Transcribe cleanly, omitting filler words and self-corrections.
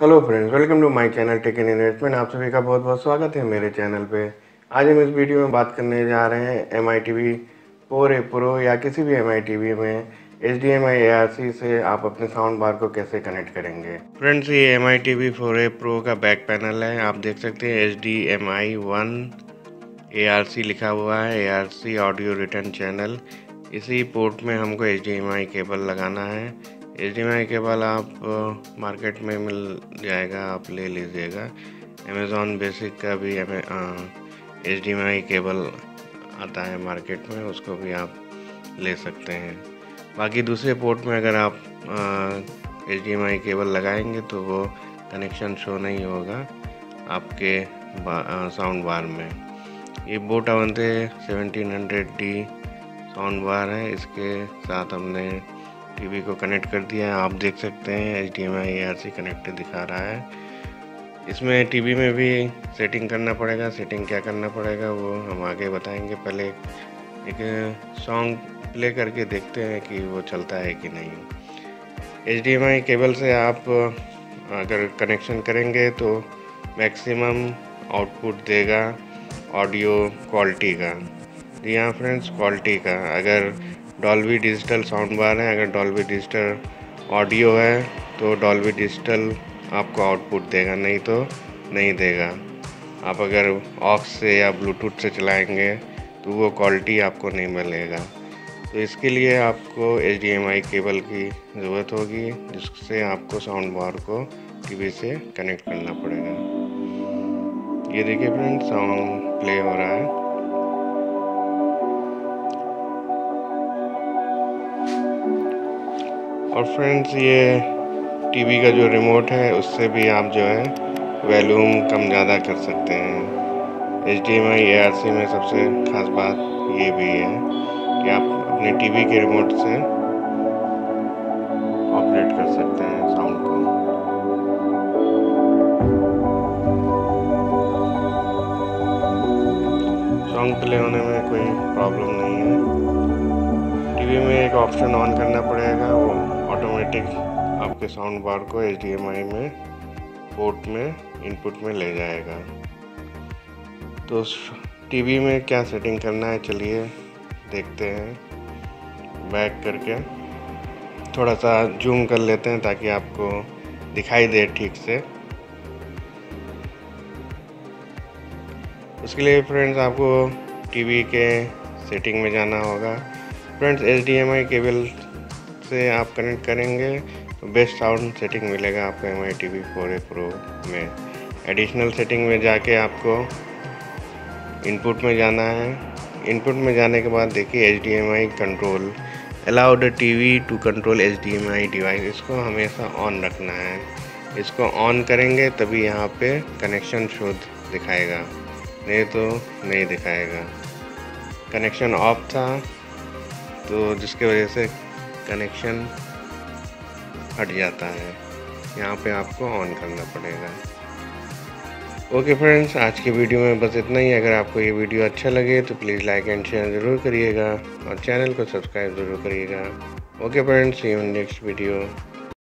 Hello friends, welcome to my channel tech n investment. आप सभी का बहुत बहुत स्वागत है मेरे चैनल पे। आज हम इस वीडियो में बात करने जा रहे हैं MI TV 4A Pro या किसी भी MI TV में HDMI ARC से आप अपने साउंड बार को कैसे कनेक्ट करेंगे। फ्रेंड्स, ये MI TV 4A Pro का बैक पैनल है। आप देख सकते हैं HDMI 1 ARC लिखा हुआ है, ARC ऑडियो रिटर्न चैनल। इसी पोर्ट में हमको HDMI केबल लगाना है। HDMI केबल आप मार्केट में मिल जाएगा, आप ले लीजिएगा। Amazon बेसिक का भी HDMI केबल आता है मार्केट में, उसको भी आप ले सकते हैं। बाकी दूसरे पोर्ट में अगर आप HDMI केबल लगाएंगे तो वो कनेक्शन शो नहीं होगा आपके साउंड बार में। ये bolt avant 1700D sound bar है, इसके साथ हमने टीवी को कनेक्ट कर दिया है। आप देख सकते हैं HDMI ARC कनेक्ट दिखा रहा है। इसमें टीवी में भी सेटिंग करना पड़ेगा। सेटिंग क्या करना पड़ेगा वो हम आगे बताएंगे। पहले एक सॉन्ग प्ले करके देखते हैं कि वो चलता है कि नहीं। HDMI केबल से आप अगर कनेक्शन करेंगे तो मैक्सिमम आउटपुट देगा ऑडियो क्वालिटी का। जी हाँ फ्रेंड्स, क्वालिटी का। अगर डॉल्बी डिजिटल साउंड बार है, अगर डॉल्बी डिजिटल ऑडियो है तो डॉल्बी डिजिटल आपको आउटपुट देगा, नहीं तो नहीं देगा। आप अगर ऑक्स से या ब्लूटूथ से चलाएंगे तो वो क्वालिटी आपको नहीं मिलेगा। तो इसके लिए आपको HDMI केबल की ज़रूरत होगी, जिससे आपको साउंड बार को टीवी से कनेक्ट करना पड़ेगा। ये देखिए फ्रेंड, साउंड प्ले हो रहा है। और फ्रेंड्स, ये टीवी का जो रिमोट है उससे भी आप जो है वॉल्यूम कम ज़्यादा कर सकते हैं। HDMI ARC में सबसे ख़ास बात ये भी है कि आप अपने टीवी के रिमोट से ऑपरेट कर सकते हैं साउंड को। साउंड प्ले होने में कोई प्रॉब्लम नहीं है। टीवी में एक ऑप्शन ऑन करना पड़ेगा, वो ऑटोमेटिक आपके साउंड बार को HDMI में पोर्ट में इनपुट में ले जाएगा। तो टीवी में क्या सेटिंग करना है चलिए देखते हैं। बैक करके थोड़ा सा जूम कर लेते हैं ताकि आपको दिखाई दे ठीक से। उसके लिए फ्रेंड्स आपको टीवी के सेटिंग में जाना होगा। फ्रेंड्स, HDMI केबल से आप कनेक्ट करेंगे तो बेस्ट साउंड सेटिंग मिलेगा आपको MI TV 4A Pro में। एडिशनल सेटिंग में जाके आपको इनपुट में जाना है। इनपुट में जाने के बाद देखिए HDMI control, allow the TV to control HDMI device. इसको हमेशा ऑन रखना है। इसको ऑन करेंगे तभी यहाँ पे कनेक्शन शो दिखाएगा, नहीं तो नहीं दिखाएगा। कनेक्शन ऑफ था तो जिसके वजह से कनेक्शन हट जाता है, यहाँ पे आपको ऑन करना पड़ेगा। ओके फ्रेंड्स, आज की वीडियो में बस इतना ही। अगर आपको ये वीडियो अच्छा लगे तो प्लीज़ लाइक एंड शेयर ज़रूर करिएगा और चैनल को सब्सक्राइब ज़रूर करिएगा। Okay friends, see you in next video.